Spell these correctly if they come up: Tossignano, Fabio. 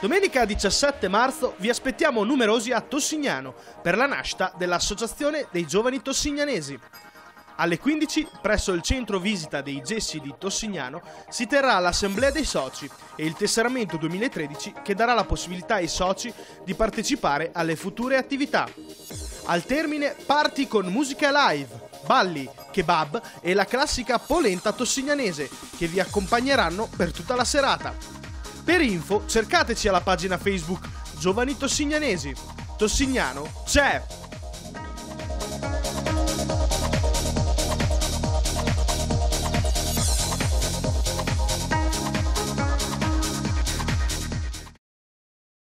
Domenica 17 marzo vi aspettiamo numerosi a Tossignano per la nascita dell'Associazione dei Giovani Tossignanesi. Alle 15 presso il centro visita dei Gessi di Tossignano si terrà l'assemblea dei soci e il tesseramento 2013 che darà la possibilità ai soci di partecipare alle future attività. Al termine party con musica live, balli, kebab e la classica polenta tossignanese che vi accompagneranno per tutta la serata. Per info cercateci alla pagina Facebook Giovani Tossignanesi. Tossignano c'è!